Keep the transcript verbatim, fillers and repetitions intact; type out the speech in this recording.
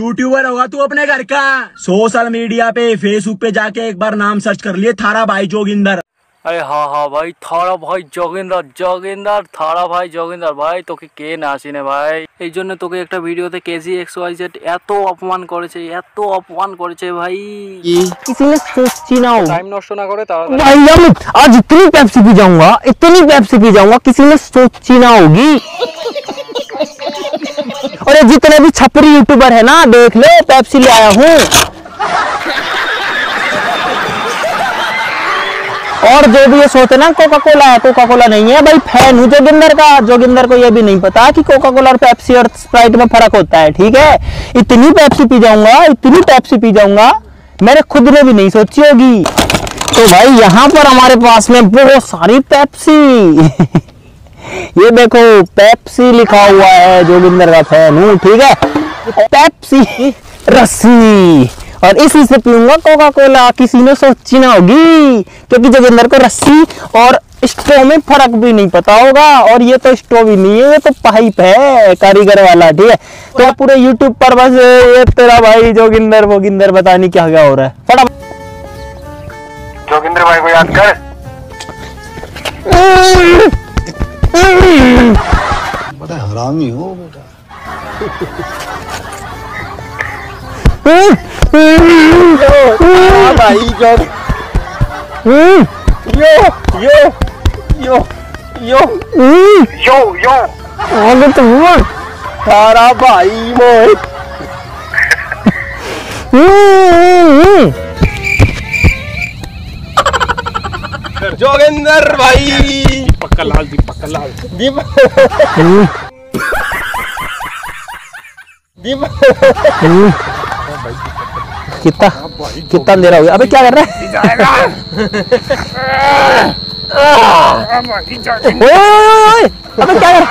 YouTuber होगा तू अपने घर का। सोशल मीडिया पे फेसबुक पे जाके एक बार नाम सर्च कर लिए थारा भाई जोगिंदर। अरे हाँ हाँ भाई, थारा भाई जोगिंदर जोगिंदर थारा भाई जोगिंदर भाई तोके के नासिने भाई। এই জন্য তোকে একটা ভিডিওতে কেজি এক্স ওয়াই জেড এত অপমান করেছে এত অপমান করেছে ভাই। इसलिए सोचती ना हो, टाइम नष्ट ना करे तारा भाई। हम आज इतनी पेप्सी पी जाऊंगा इतनी पेप्सी पी जाऊंगा किसी ने सोची ना होगी। और ये जितने भी छपरी यूट्यूबर है ना, देख ले पेप्सी ले आया हूँ। और जो भी ये सोचते ना कोका कोला है, कोका कोला नहीं है भाई, फैन हूँ जोगिंदर का। जोगिंदर को ये भी नहीं पता कि कोका कोला और पेप्सी और स्प्राइट में फर्क होता है, ठीक है। इतनी पेप्सी पी जाऊंगा इतनी पेप्सी पी जाऊंगा मैंने खुद ने भी नहीं सोची होगी। तो भाई यहाँ पर हमारे पास में बहुत सारी पेप्सी ये देखो पेप्सी लिखा हुआ है, जोगिंदर का फैन हूँ, ठीक है। पेप्सी रस्सी, और इसी से पीऊंगा कोका कोला, किसी ने सोची ना होगी। क्योंकि जोगिंदर को रस्सी और स्ट्रो में फर्क भी नहीं पता होगा। और ये तो स्ट्रो भी नहीं है, ये तो पाइप है कारीगर वाला, ठीक है। तो पूरे यूट्यूब पर बस ये तेरा भाई जोगिंदर वोगिंदर पता नहीं क्या क्या हो रहा है। फटाफट जोगिंदर भाई को याद कर। बड़ा हरामी हो बेटा। भाई जो यो यो यो यो यो यो अरे तो थारा भाई मोहित। जोगिंदर भाई पक्का लाल दी पक्का लाल दी दी कितना कितना अंधेरा हो गया। अबे क्या कर रहा है? ओए अबे क्या कर रहा